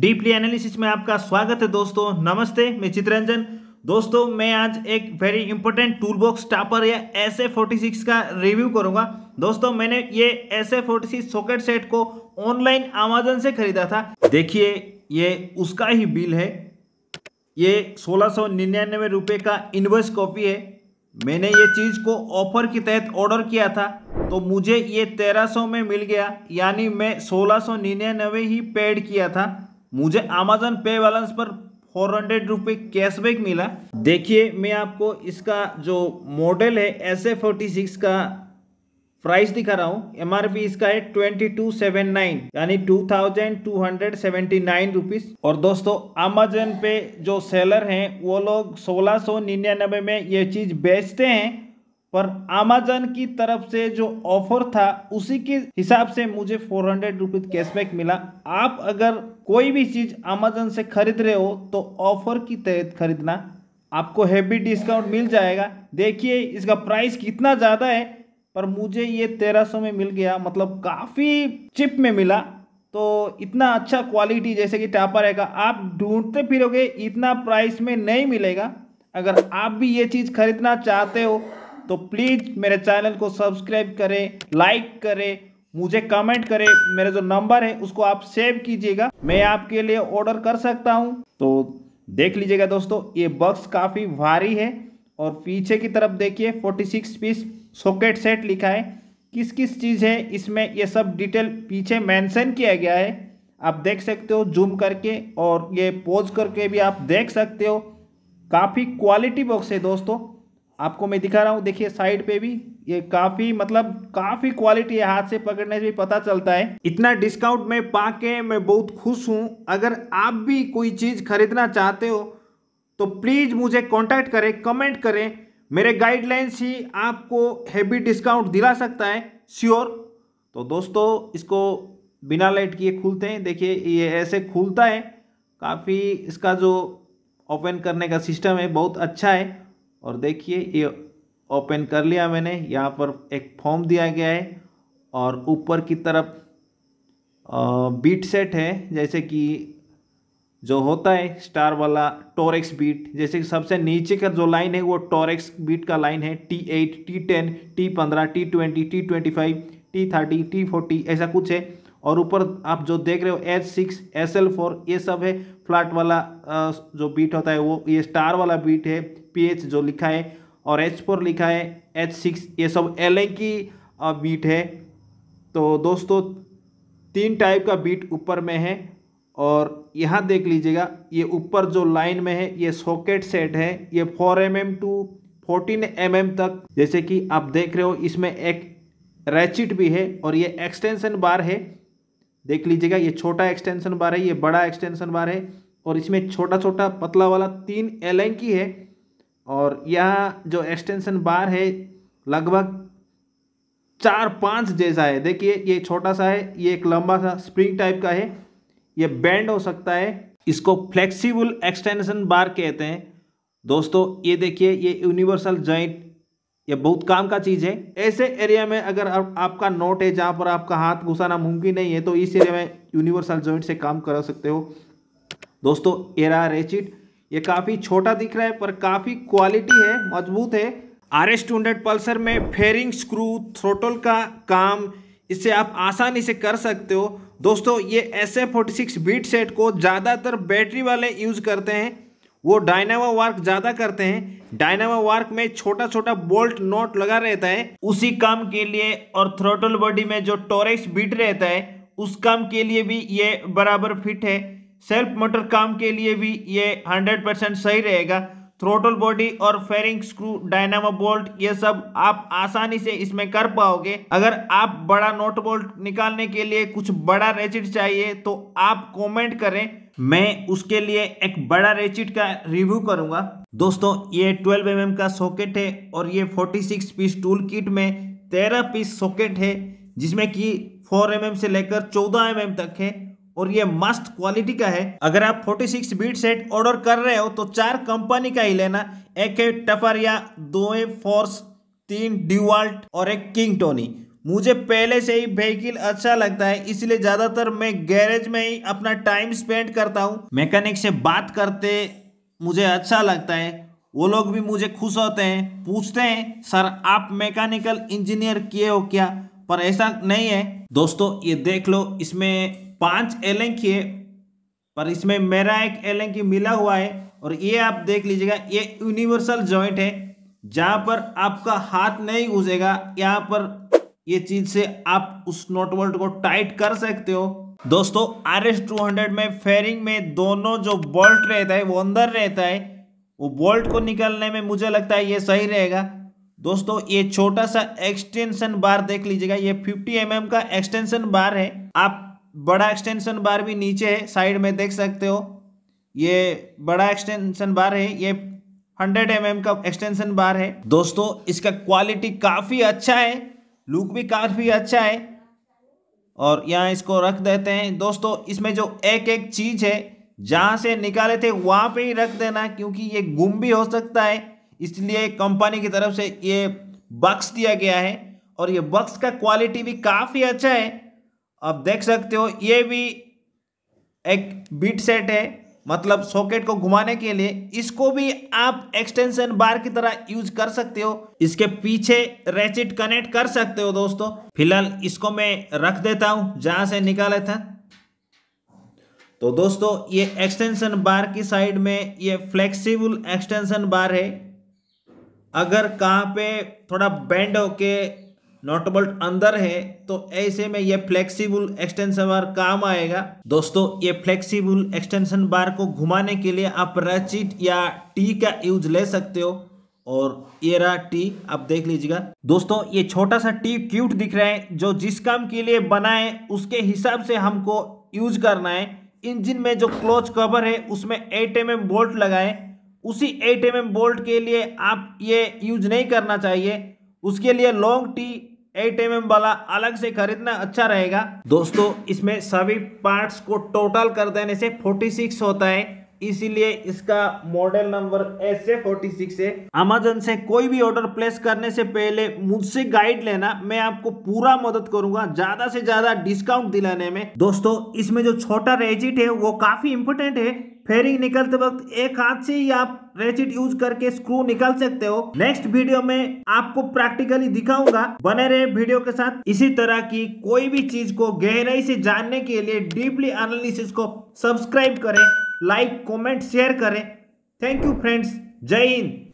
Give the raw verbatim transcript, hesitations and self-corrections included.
Deeply analysis में आपका स्वागत है दोस्तों। नमस्ते, मैं चित्ररंजन। दोस्तों मैं आज एक very important tool box Taparia S A forty six का रिव्यू करूंगा। दोस्तों मैंने ये S A forty six socket set को ऑनलाइन अमेजन से खरीदा था। देखिए ये उसका ही बिल है। ये सोलह सौ निन्यानवे रुपये का इनवॉइस कॉपी है। मैंने ये चीज़ को ऑफर के तहत ऑर्डर किया था तो मुझे ये तेरह सौ में मिल गया, यानी मैं सोलह सौ निन्यानवे ही पेड किया था। मुझे अमेजन पे बैलेंस पर फोर हंड्रेड रुपये कैशबैक मिला। देखिए मैं आपको इसका जो मॉडल है एस ए फोर्टी सिक्स का प्राइस दिखा रहा हूँ। एमआरपी इसका है ट्वेंटी टू सेवेंटी नाइन, यानी two thousand two hundred seventy nine rupees. और दोस्तों अमेजन पे जो सेलर हैं वो लोग सोलह सौ निन्यानवे में ये चीज़ बेचते हैं, पर अमेजन की तरफ से जो ऑफर था उसी के हिसाब से मुझे फोर हंड्रेड रुपीज़ कैशबैक मिला। आप अगर कोई भी चीज़ अमेजन से खरीद रहे हो तो ऑफर की तहत खरीदना, आपको हैवी डिस्काउंट मिल जाएगा। देखिए इसका प्राइस कितना ज़्यादा है, पर मुझे ये तेरह सौ में मिल गया, मतलब काफ़ी चिप में मिला। तो इतना अच्छा क्वालिटी जैसे कि टापरिया का आप ढूंढते फिरोगे इतना प्राइस में नहीं मिलेगा। अगर आप भी ये चीज़ खरीदना चाहते हो तो प्लीज़ मेरे चैनल को सब्सक्राइब करें, लाइक करें, मुझे कमेंट करें। मेरा जो नंबर है उसको आप सेव कीजिएगा, मैं आपके लिए ऑर्डर कर सकता हूं। तो देख लीजिएगा दोस्तों, ये बॉक्स काफ़ी भारी है। और पीछे की तरफ देखिए forty six piece socket set लिखा है। किस किस चीज़ है इसमें ये सब डिटेल पीछे मेंशन किया गया है। आप देख सकते हो जूम करके, और ये पॉज करके भी आप देख सकते हो। काफ़ी क्वालिटी बॉक्स है दोस्तों, आपको मैं दिखा रहा हूँ। देखिए साइड पे भी ये काफ़ी मतलब काफ़ी क्वालिटी है, हाथ से पकड़ने से भी पता चलता है। इतना डिस्काउंट में पाके मैं बहुत खुश हूँ। अगर आप भी कोई चीज़ खरीदना चाहते हो तो प्लीज़ मुझे कांटेक्ट करें, कमेंट करें। मेरे गाइडलाइंस ही आपको हैवी डिस्काउंट दिला सकता है, श्योर। तो दोस्तों इसको बिना लाइट किए खुलते हैं। देखिए ये ऐसे खुलता है, काफ़ी इसका जो ओपन करने का सिस्टम है बहुत अच्छा है। और देखिए ये ओपन कर लिया मैंने। यहाँ पर एक फॉर्म दिया गया है और ऊपर की तरफ बीट सेट है, जैसे कि जो होता है स्टार वाला टॉरेक्स बीट। जैसे कि सबसे नीचे का जो लाइन है वो टॉरेक्स बीट का लाइन है। T eight, T ten, T fifteen, T twenty, T twenty five, T thirty, T forty ऐसा कुछ है। और ऊपर आप जो देख रहे हो H six, S L four ये सब है। फ्लैट वाला जो बीट होता है वो ये स्टार वाला बीट है। पी एच जो लिखा है और एच फोर लिखा है, एच सिक्स ये सब एलेन की बीट है। तो दोस्तों तीन टाइप का बीट ऊपर में है। और यहाँ देख लीजिएगा ये ऊपर जो लाइन में है ये सॉकेट सेट है। ये four M M to fourteen M M तक, जैसे कि आप देख रहे हो इसमें एक रैचिट भी है। और ये एक्सटेंशन बार है, देख लीजिएगा ये छोटा एक्सटेंशन बार है, ये बड़ा एक्सटेंशन बार है। और इसमें छोटा छोटा पतला वाला तीन एलेन की है। और यह जो एक्सटेंशन बार है लगभग चार पाँच जैसा है। देखिए ये छोटा सा है, ये एक लंबा सा स्प्रिंग टाइप का है, ये बेंड हो सकता है। इसको फ्लेक्सिबल एक्सटेंशन बार कहते हैं दोस्तों। ये देखिए ये यूनिवर्सल जॉइंट, ये बहुत काम का चीज़ है। ऐसे एरिया में अगर आप, आपका नोट है जहाँ पर आपका हाथ घुसाना मुमकिन नहीं है, तो इस एरिया में यूनिवर्सल जॉइंट से काम कर सकते हो। दोस्तों एरा रेचिट ये काफ़ी छोटा दिख रहा है पर काफ़ी क्वालिटी है, मजबूत है। R S two hundred Pulsar में फेयरिंग, स्क्रू, थ्रोटल का काम इससे आप आसानी से कर सकते हो। दोस्तों ये S A forty six bit set को ज़्यादातर बैटरी वाले यूज़ करते हैं, वो डायनामो वर्क ज़्यादा करते हैं। डायनामो वर्क में छोटा छोटा बोल्ट नोट लगा रहता है उसी काम के लिए। और थ्रोटल बॉडी में जो टॉरेक्स बीट रहता है उस काम के लिए भी ये बराबर फिट है। सेल्फ मोटर काम के लिए भी ये हंड्रेड परसेंट सही रहेगा। थ्रोटल बॉडी और फेयरिंग, स्क्रू, डायनामो बोल्ट ये सब आप आसानी से इसमें कर पाओगे। अगर आप बड़ा नोट बोल्ट निकालने के लिए कुछ बड़ा रेचिट चाहिए तो आप कमेंट करें, मैं उसके लिए एक बड़ा रेचिट का रिव्यू करूंगा। दोस्तों ये ट्वेल्व एम एम का सॉकेट है और ये forty six piece tool kit में तेरह पीस सॉकेट है, जिसमें कि फोर एम एम से लेकर चौदह एम एम तक है। और ये मस्त क्वालिटी का है। अगर आप forty six bit set order कर रहे हो तो चार कंपनी का ही लेना। एक है टपारिया, दो है फोर्स, तीन डिवाल्ट और एक किंग टोनी। मुझे पहले से ही व्हीकल अच्छा लगता है, इसलिए ज्यादातर मैं गैरेज में ही अपना टाइम स्पेंड करता हूँ। मैकेनिक से बात करते मुझे अच्छा लगता है, वो लोग भी मुझे खुश होते हैं, पूछते हैं सर आप मैकेनिकल इंजीनियर किए हो क्या, पर ऐसा नहीं है। दोस्तों ये देख लो, इसमें पांच एलेंग किए, पर इसमें मेरा एक एलेंग की मिला हुआ है। और ये आप देख लीजिएगा, ये यूनिवर्सल जॉइंट है, जहाँ पर आपका हाथ नहीं घुसेगा, यहाँ पर ये चीज से आप उस नॉट बोल्ट को टाइट कर सकते हो। दोस्तों आर एस टू हंड्रेड में फेयरिंग में दोनों जो बोल्ट रहता है वो अंदर रहता है, वो बोल्ट को निकालने में मुझे लगता है ये सही रहेगा। दोस्तों ये छोटा सा एक्सटेंशन बार देख लीजिएगा, ये पचास एम एम का एक्सटेंशन बार है। आप बड़ा एक्सटेंशन बार भी नीचे है, साइड में देख सकते हो, ये बड़ा एक्सटेंशन बार है, ये सौ एम एम का एक्सटेंशन बार है। दोस्तों इसका क्वालिटी काफ़ी अच्छा है, लुक भी काफ़ी अच्छा है, और यहाँ इसको रख देते हैं। दोस्तों इसमें जो एक एक चीज़ है, जहाँ से निकाले थे वहाँ पे ही रख देना, क्योंकि ये गुम भी हो सकता है, इसलिए कंपनी की तरफ से ये बक्स दिया गया है। और ये बक्स का क्वालिटी भी काफ़ी अच्छा है, आप देख सकते हो। ये भी एक बीट सेट है, मतलब सॉकेट को घुमाने के लिए, इसको भी आप एक्सटेंशन बार की तरह यूज कर सकते हो। इसके पीछे रैचेट कनेक्ट कर सकते हो। दोस्तों फिलहाल इसको मैं रख देता हूँ जहाँ से निकाला था। तो दोस्तों ये एक्सटेंशन बार की साइड में ये फ्लेक्सिबल एक्सटेंशन बार है, अगर कहाँ पे थोड़ा बेंड होके नॉट बोल्ट अंदर है तो ऐसे में ये फ्लेक्सिबल एक्सटेंशन बार काम आएगा। दोस्तों ये फ्लेक्सिबल एक्सटेंशन बार को घुमाने के लिए आप रचिट या टी का यूज ले सकते हो, और ये रहा टी, आप देख लीजिएगा। दोस्तों ये छोटा सा टी क्यूट दिख रहा है, जो जिस काम के लिए बना है उसके हिसाब से हमको यूज करना है। इंजन में जो क्लोज कवर है उसमें आठ एम एम बोल्ट लगाए, उसी आठ एम एम बोल्ट के लिए आप ये यूज नहीं करना चाहिए, उसके लिए लॉन्ग टी आठ एम एम वाला अलग से खरीदना अच्छा रहेगा। दोस्तों इसमें सभी पार्ट्स को टोटल कर देने से छियालीस होता है, इसीलिए इसका model number S A forty six है। अमेजन से कोई भी ऑर्डर प्लेस करने से पहले मुझसे गाइड लेना, मैं आपको पूरा मदद करूंगा ज्यादा से ज्यादा डिस्काउंट दिलाने में। दोस्तों इसमें जो छोटा रेजिट है वो काफी इंपोर्टेंट है, फेयरिंग निकलते वक्त एक हाथ से ही आप रेजिट यूज करके स्क्रू निकाल सकते हो। नेक्स्ट वीडियो में आपको प्रैक्टिकली दिखाऊंगा, बने रहे वीडियो के साथ। इसी तरह की कोई भी चीज को गहराई से जानने के लिए डीपली एनालिसिस को सब्सक्राइब करें, लाइक कमेंट शेयर करें। थैंक यू फ्रेंड्स, जय हिंद।